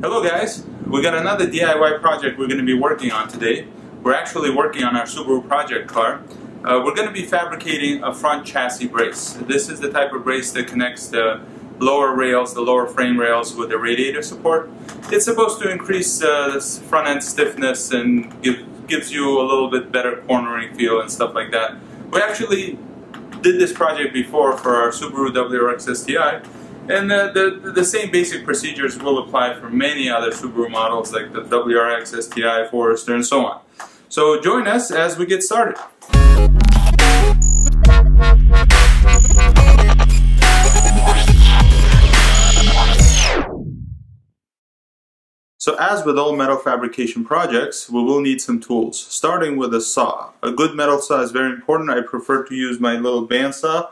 Hello guys, we got another DIY project we're going to be working on today. We're actually working on our Subaru project car. We're going to be fabricating a front chassis brace. This is the type of brace that connects the lower rails, the lower frame rails with the radiator support. It's supposed to increase the front end stiffness and gives you a little bit better cornering feel and stuff like that. We actually did this project before for our Subaru WRX STI. And the same basic procedures will apply for many other Subaru models like the WRX, STI, Forester, and so on. So join us as we get started. So as with all metal fabrication projects, we will need some tools, starting with a saw. A good metal saw is very important. I prefer to use my little band saw.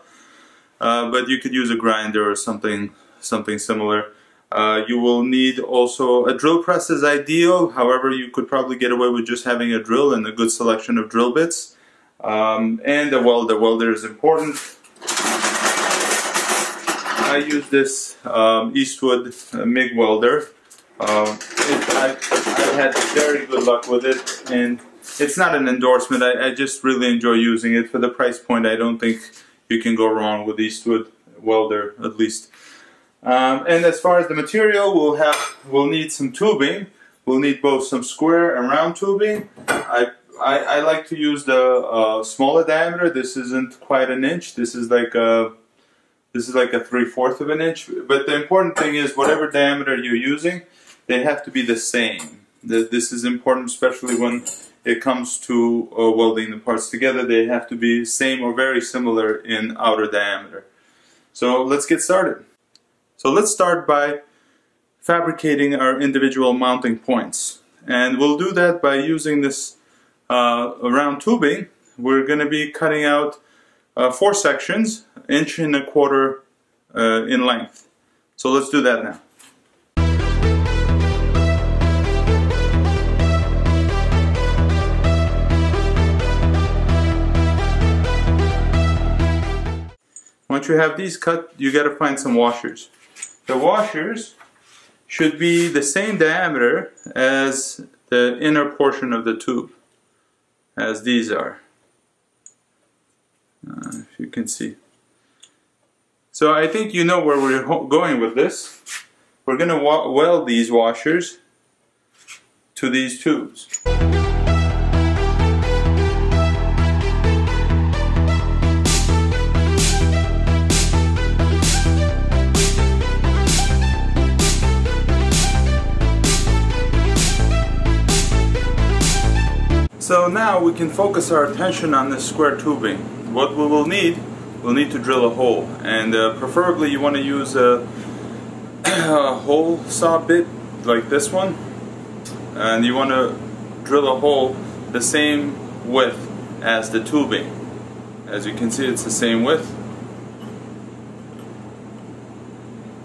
But you could use a grinder or something similar. You will need also a drill press is ideal. However, you could probably get away with just having a drill and a good selection of drill bits. And a welder. Welder is important. I use this Eastwood MIG welder. I've had very good luck with it, and it's not an endorsement. I just really enjoy using it. For the price point, I don't think you can go wrong with Eastwood welder, at least. And as far as the material, we'll need some tubing. We'll need both some square and round tubing. I like to use the smaller diameter. This isn't quite an inch. This is like a 3/4 of an inch. But the important thing is whatever diameter you're using, they have to be the same. This is important, especially when it comes to welding the parts together. They have to be same or very similar in outer diameter. So let's get started. So let's start by fabricating our individual mounting points. And we'll do that by using this round tubing. We're going to be cutting out 4 sections, 1.25 inches in length. So let's do that now. Once you have these cut, you got to find some washers. The washers should be the same diameter as the inner portion of the tube, as these are, if you can see. So I think you know where we're going with this. We're going to weld these washers to these tubes. So now we can focus our attention on this square tubing. What we will need, we'll need to drill a hole, and preferably you want to use a hole saw bit like this one, and you want to drill a hole the same width as the tubing. As you can see, it's the same width,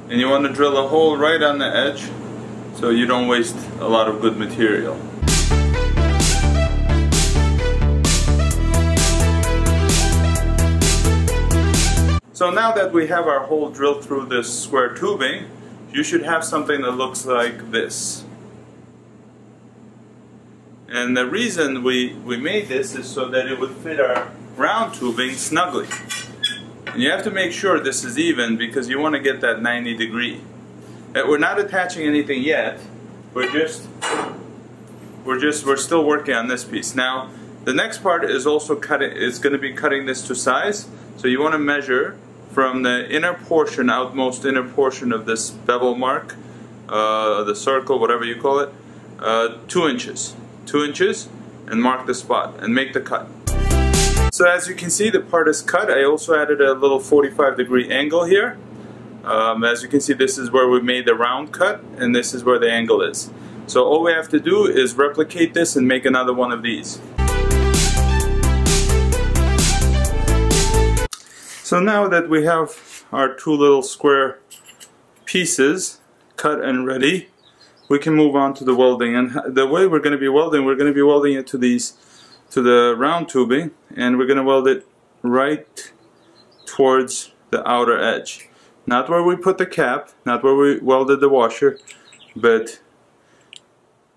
and you want to drill a hole right on the edge so you don't waste a lot of good material. So now that we have our hole drilled through this square tubing, you should have something that looks like this. And the reason we made this is so that it would fit our round tubing snugly. And you have to make sure this is even because you want to get that 90°. We're not attaching anything yet. We're still working on this piece. Now, the next part is also cutting. It's going to be cutting this to size. So you want to measure from the inner portion, outmost inner portion of this bevel mark, the circle, whatever you call it, 2 inches. 2 inches, and mark the spot, and make the cut. So as you can see, the part is cut. I also added a little 45° angle here. As you can see, this is where we made the round cut, and this is where the angle is. So all we have to do is replicate this and make another one of these. So now that we have our 2 little square pieces cut and ready, we can move on to the welding. And the way we're going to be welding it to the round tubing, and we're going to weld it right towards the outer edge. Not where we put the cap, not where we welded the washer, but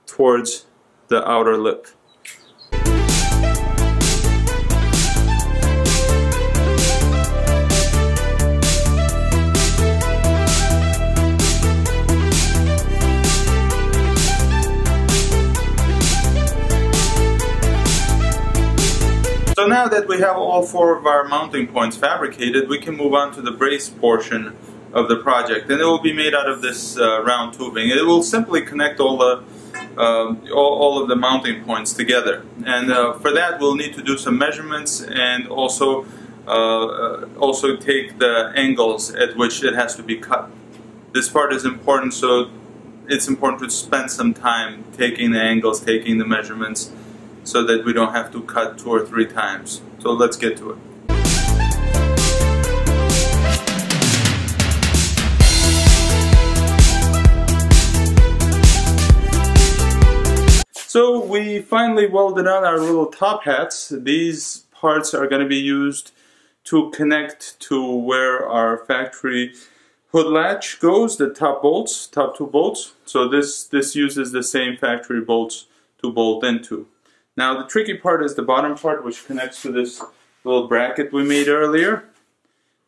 towards the outer lip. So now that we have all four of our mounting points fabricated, we can move on to the brace portion of the project, and it will be made out of this round tubing. It will simply connect all of the mounting points together, and for that we'll need to do some measurements and also take the angles at which it has to be cut. This part is important, so it's important to spend some time taking the angles, taking the measurements, so that we don't have to cut 2 or 3 times. So let's get to it. So we finally welded on our little top hats. These parts are going to be used to connect to where our factory hood latch goes, the top bolts, top 2 bolts. So this uses the same factory bolts to bolt into. Now the tricky part is the bottom part, which connects to this little bracket we made earlier.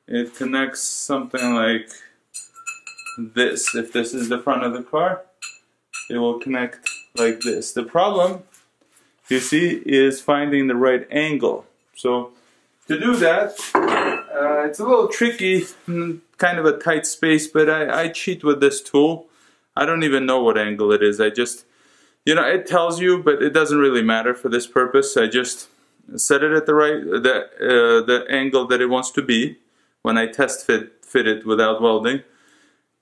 It connects something like this. If this is the front of the car, it will connect like this. The problem, you see, is finding the right angle. So to do that, it's a little tricky, kind of a tight space, but I cheat with this tool. I don't even know what angle it is. I just, you know, it tells you, but it doesn't really matter for this purpose. I just set it at the right, the angle that it wants to be when I test fit it without welding.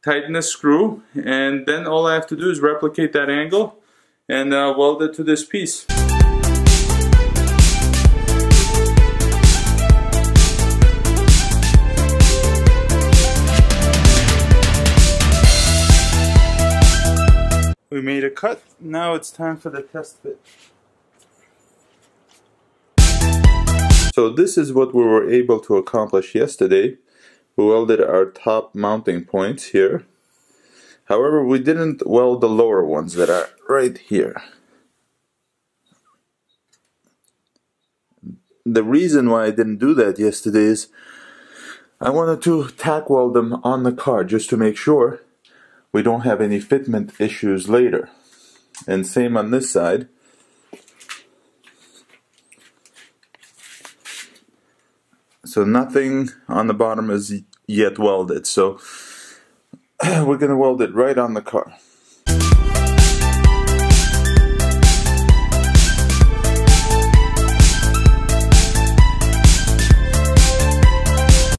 Tighten the screw, and then all I have to do is replicate that angle and weld it to this piece. We made a cut, now it's time for the test fit. So this is what we were able to accomplish yesterday. We welded our top mounting points here. However, we didn't weld the lower ones that are right here. The reason why I didn't do that yesterday is I wanted to tack weld them on the car just to make sure we don't have any fitment issues later. And same on this side. So nothing on the bottom is yet welded, so we're going to weld it right on the car.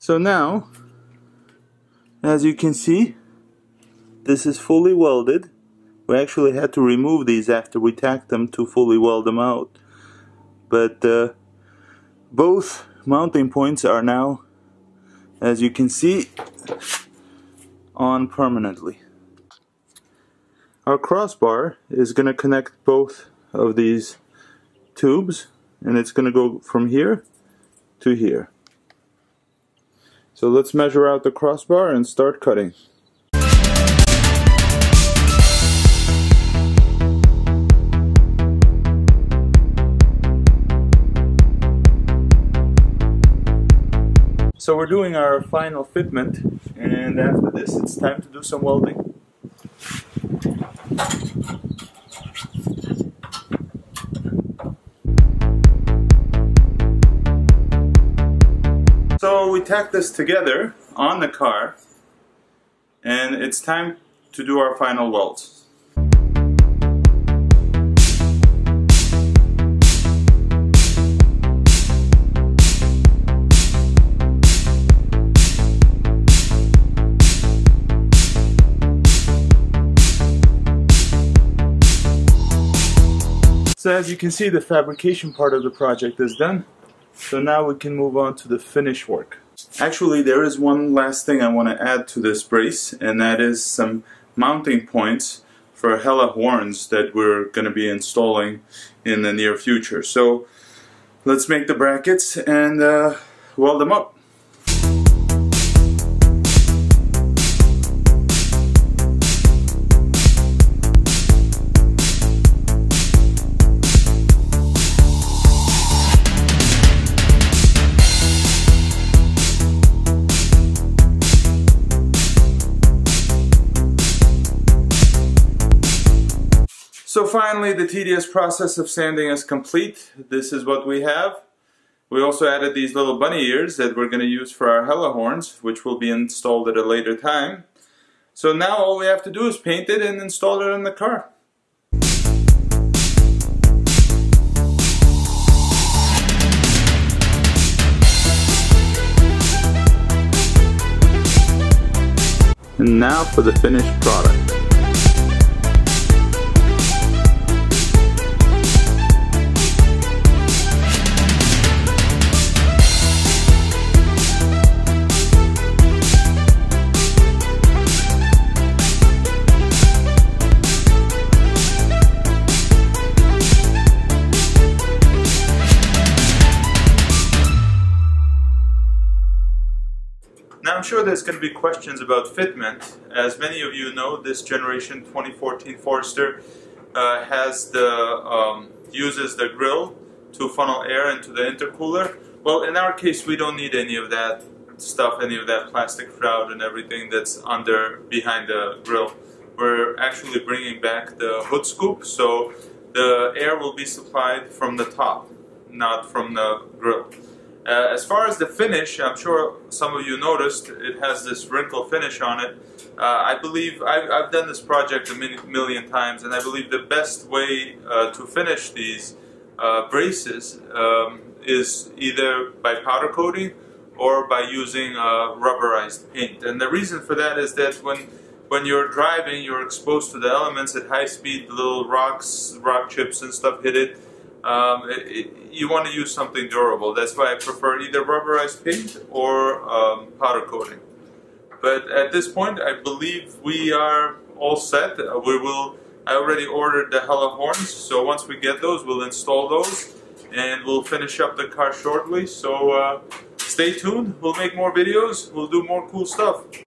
So now, as you can see, this is fully welded. We actually had to remove these after we tacked them to fully weld them out. But both mounting points are now, as you can see, on permanently. Our crossbar is going to connect both of these tubes, and it's going to go from here to here. So let's measure out the crossbar and start cutting. So we're doing our final fitment, and after this it's time to do some welding. So we tacked this together on the car, and it's time to do our final welds. So as you can see, the fabrication part of the project is done, so now we can move on to the finish work. Actually, there is one last thing I want to add to this brace, and that is some mounting points for Hella horns that we're going to be installing in the near future. So let's make the brackets and weld them up. So finally, the tedious process of sanding is complete. This is what we have. We also added these little bunny ears that we're going to use for our Hella horns, which will be installed at a later time. So now all we have to do is paint it and install it in the car. And now for the finished product. Now I'm sure there's going to be questions about fitment. As many of you know, this generation 2014 Forester uses the grill to funnel air into the intercooler. Well, in our case, we don't need any of that stuff, any of that plastic shroud and everything that's behind the grill. We're actually bringing back the hood scoop, so the air will be supplied from the top, not from the grill. As far as the finish, I'm sure some of you noticed it has this wrinkle finish on it. I believe I've done this project a million times, and I believe the best way to finish these braces is either by powder coating or by using rubberized paint. And the reason for that is that when you're driving, you're exposed to the elements at high speed. Little rocks, rock chips and stuff hit it. You want to use something durable. That's why I prefer either rubberized paint or powder coating. But at this point, I believe we are all set. I already ordered the Hella horns, so once we get those, we'll install those, and we'll finish up the car shortly. So stay tuned. We'll make more videos. We'll do more cool stuff.